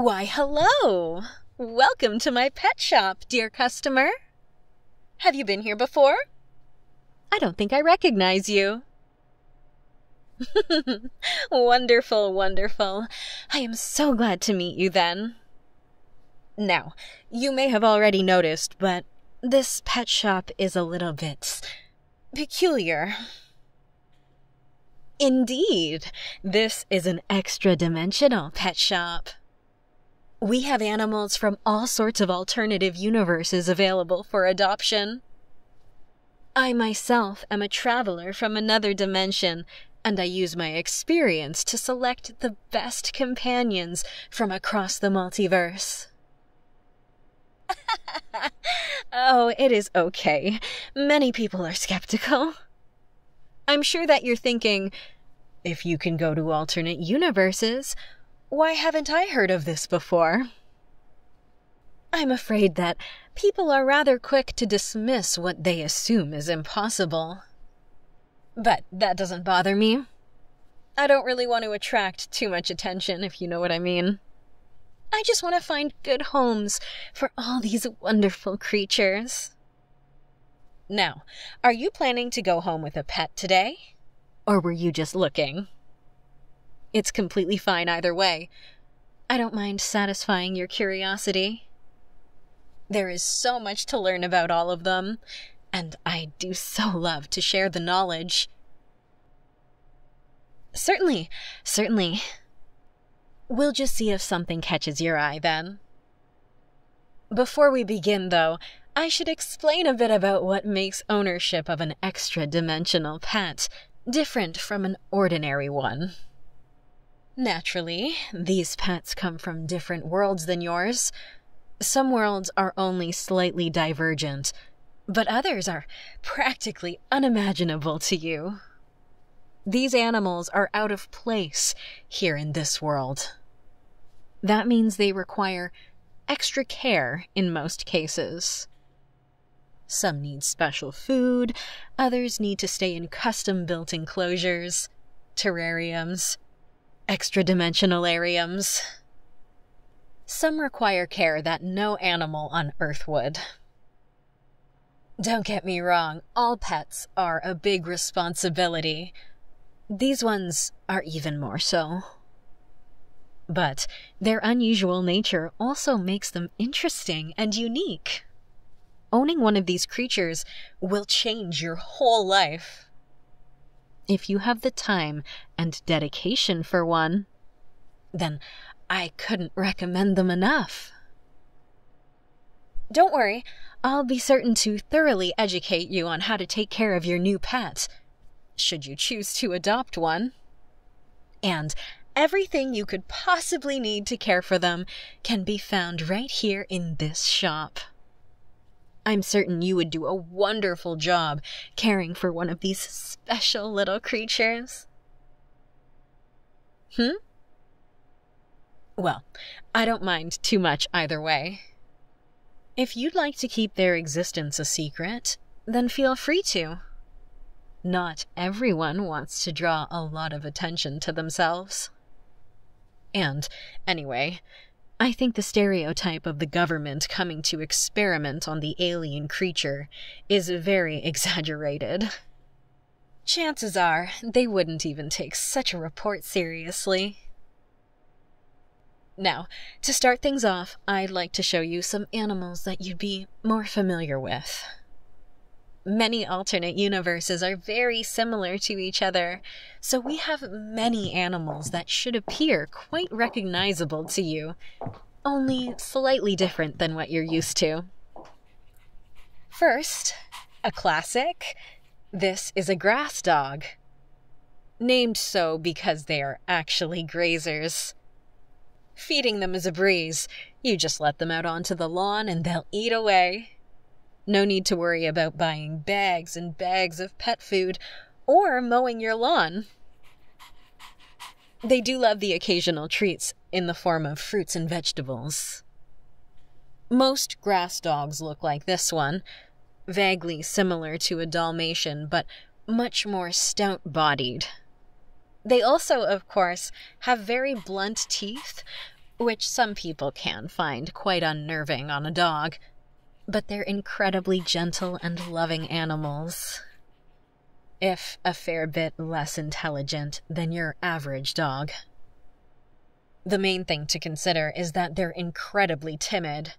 Why, hello! Welcome to my pet shop, dear customer. Have you been here before? I don't think I recognize you. Wonderful, wonderful. I am so glad to meet you then. Now, you may have already noticed, but this pet shop is a little bit peculiar. Indeed, this is an extra-dimensional pet shop. We have animals from all sorts of alternative universes available for adoption. I myself am a traveler from another dimension, and I use my experience to select the best companions from across the multiverse. Oh, it is okay. Many people are skeptical. I'm sure that you're thinking, if you can go to alternate universes, why haven't I heard of this before? I'm afraid that people are rather quick to dismiss what they assume is impossible. But that doesn't bother me. I don't really want to attract too much attention, if you know what I mean. I just want to find good homes for all these wonderful creatures. Now, are you planning to go home with a pet today? Or were you just looking? It's completely fine either way. I don't mind satisfying your curiosity. There is so much to learn about all of them, and I do so love to share the knowledge. Certainly, certainly. We'll just see if something catches your eye then. Before we begin, though, I should explain a bit about what makes ownership of an extra-dimensional pet different from an ordinary one. Naturally, these pets come from different worlds than yours. Some worlds are only slightly divergent, but others are practically unimaginable to you. These animals are out of place here in this world. That means they require extra care in most cases. Some need special food, others need to stay in custom-built enclosures, terrariums, extra-dimensionalariums. Some require care that no animal on Earth would. Don't get me wrong, all pets are a big responsibility. These ones are even more so. But their unusual nature also makes them interesting and unique. Owning one of these creatures will change your whole life. If you have the time and dedication for one, then I couldn't recommend them enough. Don't worry, I'll be certain to thoroughly educate you on how to take care of your new pet, should you choose to adopt one. And everything you could possibly need to care for them can be found right here in this shop. I'm certain you would do a wonderful job caring for one of these special little creatures. Well, I don't mind too much either way. If you'd like to keep their existence a secret, then feel free to. Not everyone wants to draw a lot of attention to themselves. And, anyway, I think the stereotype of the government coming to experiment on the alien creature is very exaggerated. Chances are they wouldn't even take such a report seriously. Now, to start things off, I'd like to show you some animals that you'd be more familiar with. Many alternate universes are very similar to each other, so we have many animals that should appear quite recognizable to you, only slightly different than what you're used to. First, a classic. This is a grass dog. Named so because they are actually grazers. Feeding them is a breeze. You just let them out onto the lawn and they'll eat away. No need to worry about buying bags and bags of pet food or mowing your lawn. They do love the occasional treats in the form of fruits and vegetables. Most grass dogs look like this one, vaguely similar to a Dalmatian, but much more stout-bodied. They also, of course, have very blunt teeth, which some people can find quite unnerving on a dog, but they're incredibly gentle and loving animals, if a fair bit less intelligent than your average dog. The main thing to consider is that they're incredibly timid.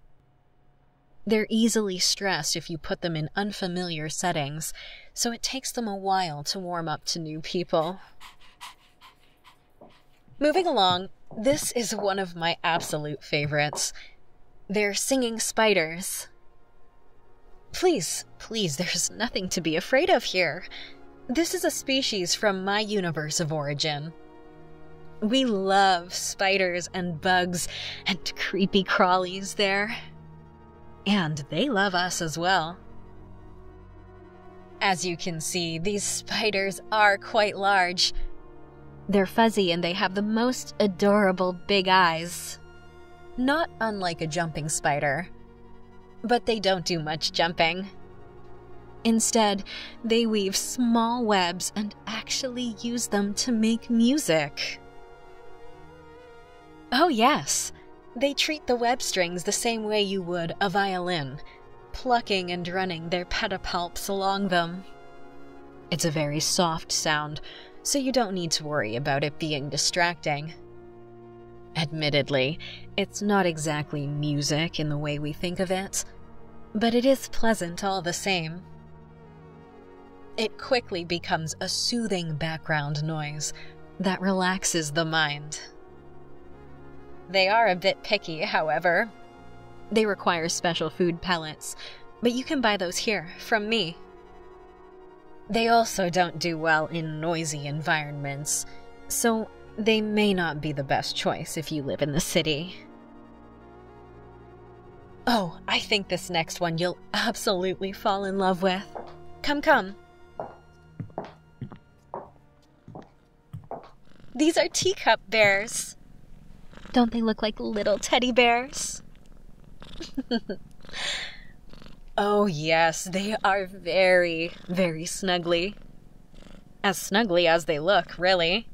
They're easily stressed if you put them in unfamiliar settings, so it takes them a while to warm up to new people. Moving along, this is one of my absolute favorites. They're singing spiders. Please, please, there's nothing to be afraid of here. This is a species from my universe of origin. We love spiders and bugs and creepy crawlies there. And they love us as well. As you can see, these spiders are quite large. They're fuzzy and they have the most adorable big eyes. Not unlike a jumping spider, but they don't do much jumping. Instead, they weave small webs and actually use them to make music. Oh yes, they treat the web strings the same way you would a violin, plucking and running their pedipalps along them. It's a very soft sound, so you don't need to worry about it being distracting. Admittedly, it's not exactly music in the way we think of it, but it is pleasant all the same. It quickly becomes a soothing background noise that relaxes the mind. They are a bit picky, however. They require special food pellets, but you can buy those here from me. They also don't do well in noisy environments, so they may not be the best choice if you live in the city. Oh, I think this next one you'll absolutely fall in love with. Come, come. These are teacup bears. Don't they look like little teddy bears? Oh yes, they are very, very snuggly. As snuggly as they look, really.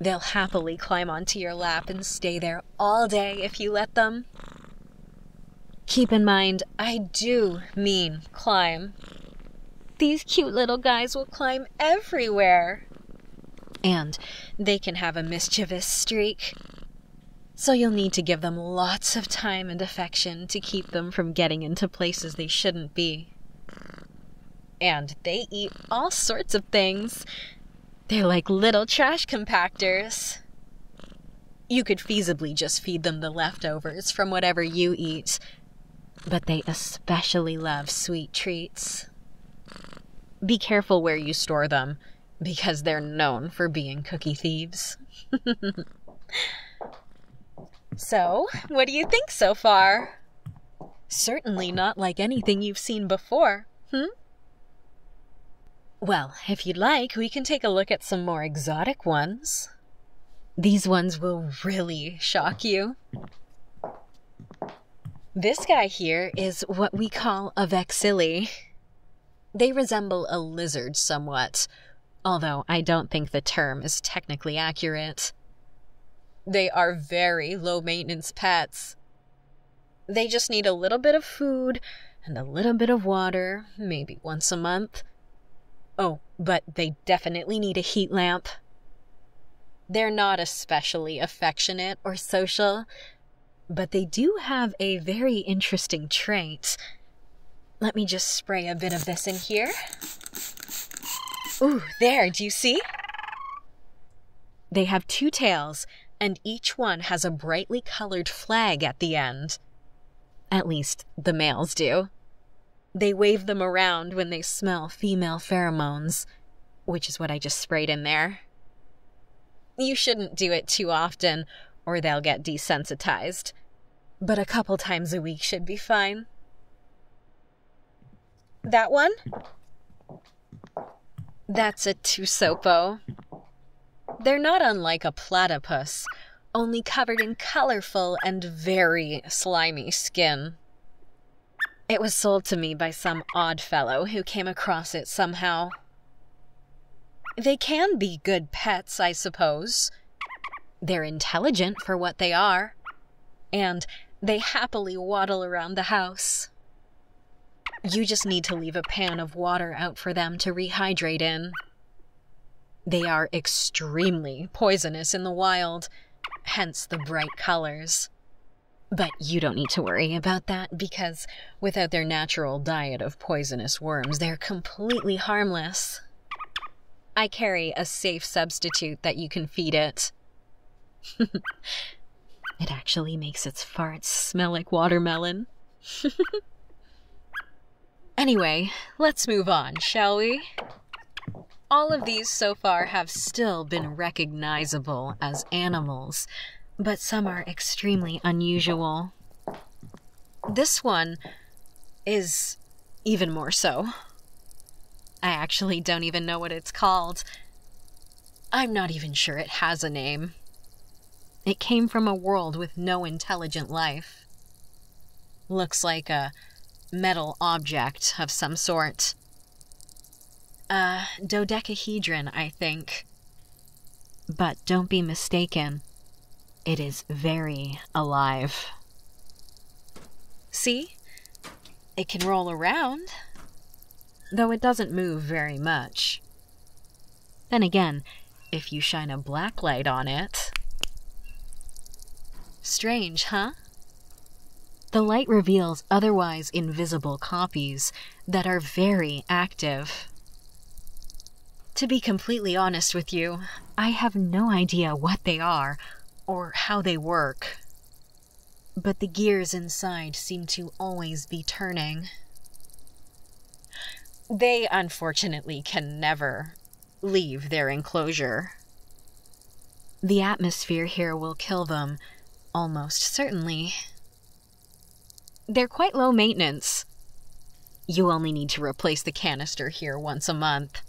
They'll happily climb onto your lap and stay there all day if you let them. Keep in mind, I do mean climb. These cute little guys will climb everywhere. And they can have a mischievous streak. So you'll need to give them lots of time and affection to keep them from getting into places they shouldn't be. And they eat all sorts of things. They're like little trash compactors. You could feasibly just feed them the leftovers from whatever you eat. But they especially love sweet treats. Be careful where you store them, because they're known for being cookie thieves. So, what do you think so far? Certainly not like anything you've seen before, Well, if you'd like, we can take a look at some more exotic ones. These ones will really shock you. This guy here is what we call a vexillum. They resemble a lizard somewhat, although I don't think the term is technically accurate. They are very low-maintenance pets. They just need a little bit of food and a little bit of water, maybe once a month. Oh, but they definitely need a heat lamp. They're not especially affectionate or social, but they do have a very interesting trait. Let me just spray a bit of this in here. Ooh, there, do you see? They have two tails, and each one has a brightly colored flag at the end. At least, the males do. They wave them around when they smell female pheromones, which is what I just sprayed in there. You shouldn't do it too often, or they'll get desensitized. But a couple times a week should be fine. That one? That's a Tusopo. They're not unlike a platypus, only covered in colorful and very slimy skin. It was sold to me by some odd fellow who came across it somehow. They can be good pets, I suppose. They're intelligent for what they are. And they happily waddle around the house. You just need to leave a pan of water out for them to rehydrate in. They are extremely poisonous in the wild, hence the bright colors. But you don't need to worry about that because without their natural diet of poisonous worms, they're completely harmless. I carry a safe substitute that you can feed it. It actually makes its farts smell like watermelon. Anyway, let's move on, shall we? All of these so far have still been recognizable as animals, but some are extremely unusual. This one is even more so. I actually don't even know what it's called. I'm not even sure it has a name. It came from a world with no intelligent life. Looks like a metal object of some sort. A dodecahedron, I think. But don't be mistaken. It is very alive. See? It can roll around, though it doesn't move very much. Then again, if you shine a black light on it... Strange, huh? The light reveals otherwise invisible copies that are very active. To be completely honest with you, I have no idea what they are or how they work. But the gears inside seem to always be turning. They unfortunately can never leave their enclosure. The atmosphere here will kill them, almost certainly. They're quite low maintenance. You only need to replace the canister here once a month.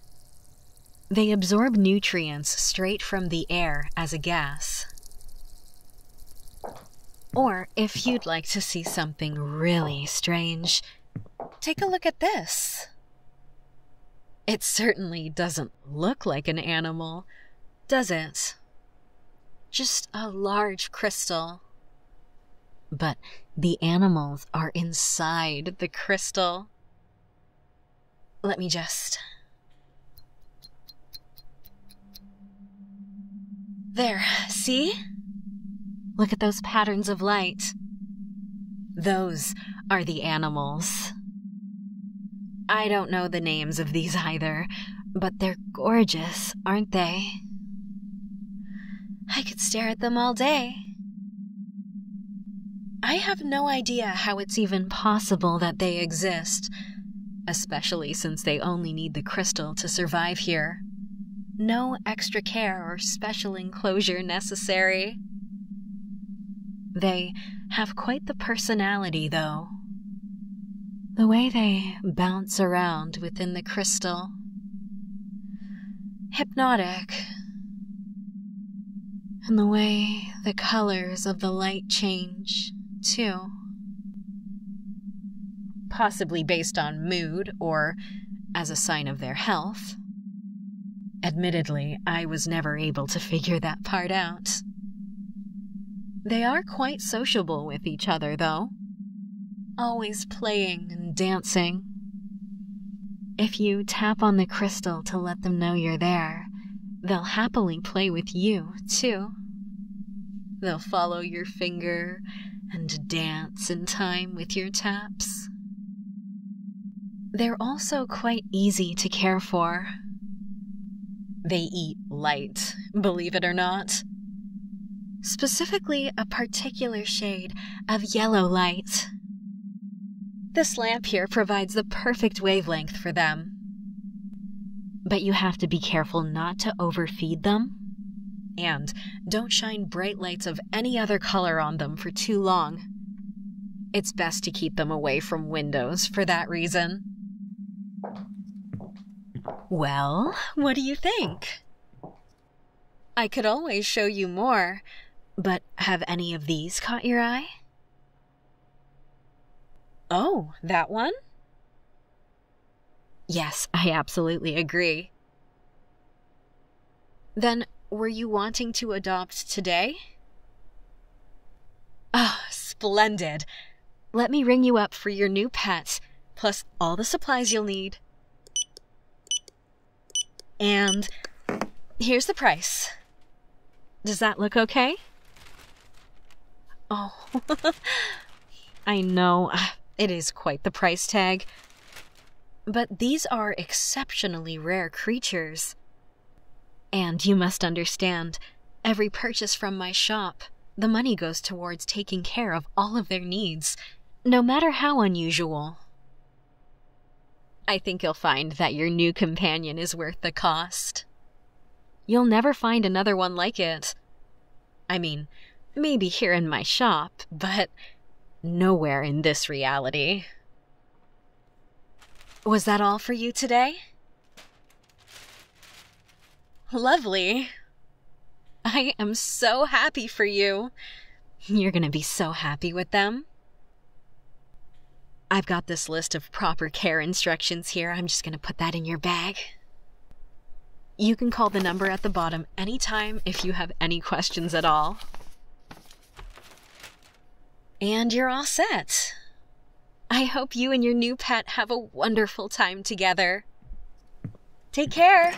They absorb nutrients straight from the air as a gas. Or if you'd like to see something really strange, take a look at this. It certainly doesn't look like an animal, does it? Just a large crystal. But the animals are inside the crystal. Let me just... There, see? Look at those patterns of light. Those are the animals. I don't know the names of these either, but they're gorgeous, aren't they? I could stare at them all day. I have no idea how it's even possible that they exist, especially since they only need the crystal to survive here. No extra care or special enclosure necessary. They have quite the personality, though. The way they bounce around within the crystal. Hypnotic. And the way the colors of the light change, too. Possibly based on mood or as a sign of their health. Admittedly, I was never able to figure that part out. They are quite sociable with each other, though. Always playing and dancing. If you tap on the crystal to let them know you're there, they'll happily play with you, too. They'll follow your finger and dance in time with your taps. They're also quite easy to care for. They eat light, believe it or not. Specifically, a particular shade of yellow light. This lamp here provides the perfect wavelength for them. But you have to be careful not to overfeed them. And don't shine bright lights of any other color on them for too long. It's best to keep them away from windows for that reason. Well, what do you think? I could always show you more, but have any of these caught your eye? Oh, that one? Yes, I absolutely agree. Then Were you wanting to adopt today? Oh, splendid. Let me ring you up for your new pets, plus all the supplies you'll need. And here's the price. Does that look okay? Oh, I know, it is quite the price tag. But these are exceptionally rare creatures. And you must understand, every purchase from my shop, the money goes towards taking care of all of their needs, no matter how unusual. I think you'll find that your new companion is worth the cost. You'll never find another one like it. I mean, maybe here in my shop, but nowhere in this reality. Was that all for you today? Lovely. I am so happy for you. You're gonna be so happy with them. I've got this list of proper care instructions here. I'm just gonna put that in your bag. You can call the number at the bottom anytime if you have any questions at all. And you're all set. I hope you and your new pet have a wonderful time together. Take care!